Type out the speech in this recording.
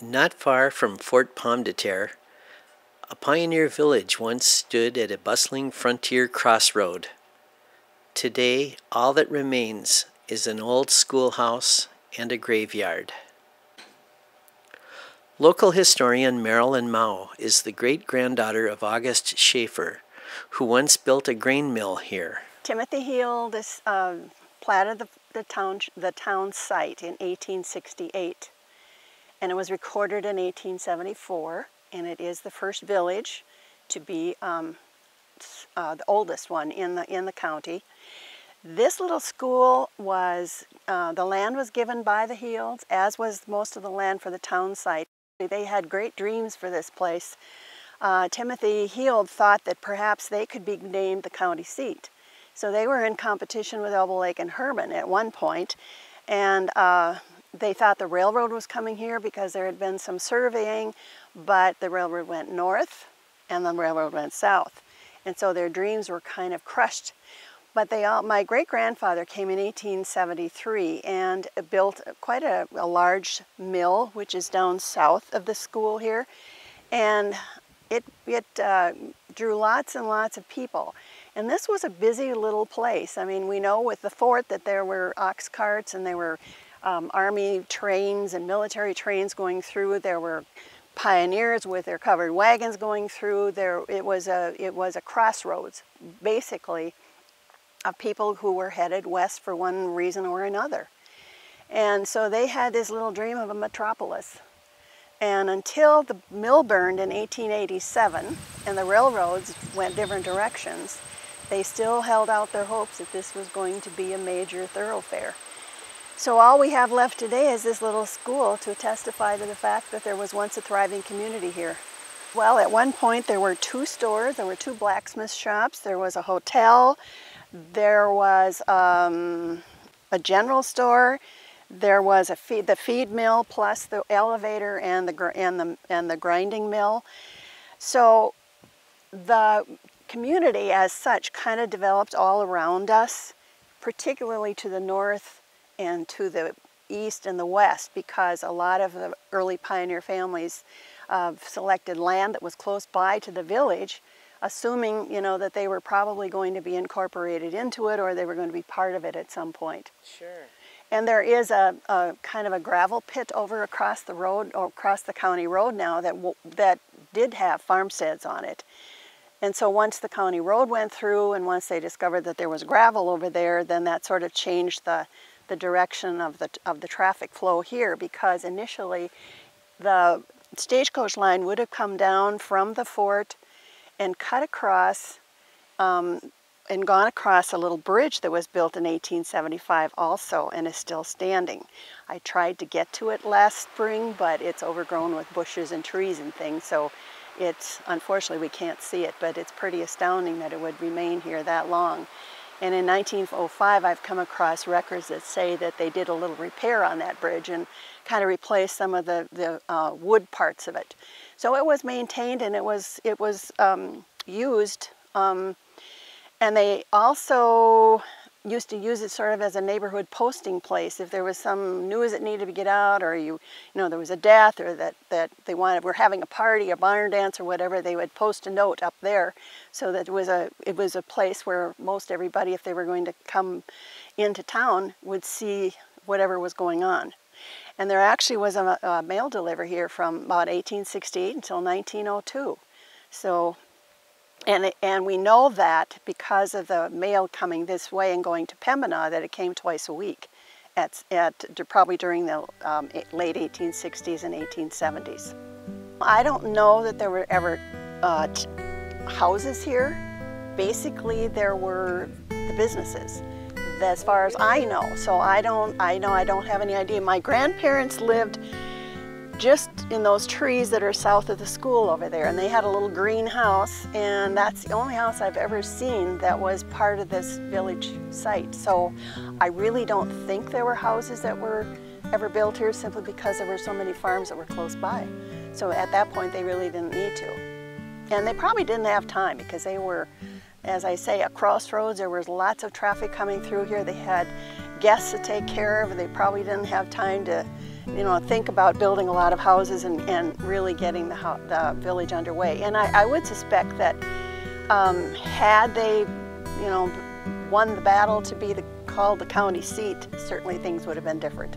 Not far from Fort Pomme de Terre, a pioneer village once stood at a bustling frontier crossroad. Today, all that remains is an old schoolhouse and a graveyard. Local historian Merilyn Mau is the great-granddaughter of August Schaefer, who once built a grain mill here. Timothy Heald platted the town site in 1868. And it was recorded in 1874, and it is the first village to be the oldest one in the county. This little school was, the land was given by the Healds, as was most of the land for the town site. They had great dreams for this place. Timothy Heald thought that perhaps they could be named the county seat. So they were in competition with Elbow Lake and Herman at one point, and they thought the railroad was coming here because there had been some surveying, but the railroad went north and the railroad went south. And so their dreams were kind of crushed. But my great-grandfather came in 1873 and built quite a large mill, which is down south of the school here. And it drew lots and lots of people. And this was a busy little place. I mean, we know with the fort that there were ox carts and there were army trains and military trains going through. There were pioneers with their covered wagons going through. It was a crossroads, basically, of people who were headed west for one reason or another. And so they had this little dream of a metropolis. And until the mill burned in 1887 and the railroads went different directions, they still held out their hopes that this was going to be a major thoroughfare. So all we have left today is this little school to testify to the fact that there was once a thriving community here. Well, at one point there were two stores, there were two blacksmith shops, there was a hotel, there was a general store, there was the feed mill plus the elevator and the grinding mill. So the community as such kind of developed all around us, particularly to the north and to the east and the west, because a lot of the early pioneer families selected land that was close by to the village, assuming, you know, that they were probably going to be incorporated into it or they were going to be part of it at some point. Sure. And there is a kind of a gravel pit over across the road, or across the county road now, that did have farmsteads on it. And so once the county road went through and once they discovered that there was gravel over there, then that sort of changed the direction of the traffic flow here, because initially the stagecoach line would have come down from the fort and cut across and gone across a little bridge that was built in 1875 also, and is still standing. I tried to get to it last spring, but it's overgrown with bushes and trees and things, so it's, unfortunately we can't see it, but it's pretty astounding that it would remain here that long. And in 1905, I've come across records that say that they did a little repair on that bridge and kind of replaced some of the wood parts of it. So it was maintained and it was used, and they also used to use it sort of as a neighborhood posting place. If there was some news that needed to get out, or you know there was a death, or that they wanted, we're having a party, a barn dance or whatever, they would post a note up there. So that it was a place where most everybody, if they were going to come into town, would see whatever was going on. And there actually was a mail delivery here from about 1868 until 1902. So And we know that because of the mail coming this way and going to Pembina, that it came twice a week, probably during the late 1860s and 1870s. I don't know that there were ever houses here. Basically, there were the businesses, as far as I know. So I don't have any idea. My grandparents lived just in those trees that are south of the school over there, and they had a little greenhouse, and that's the only house I've ever seen that was part of this village site. So I really don't think there were houses that were ever built here, simply because there were so many farms that were close by. So at that point they really didn't need to. And they probably didn't have time, because they were, as I say, a crossroads. There was lots of traffic coming through here. They had guests to take care of, and they probably didn't have time to you know, think about building a lot of houses and really getting the village underway. And I would suspect that had they, you know, won the battle to be called the county seat, certainly things would have been different.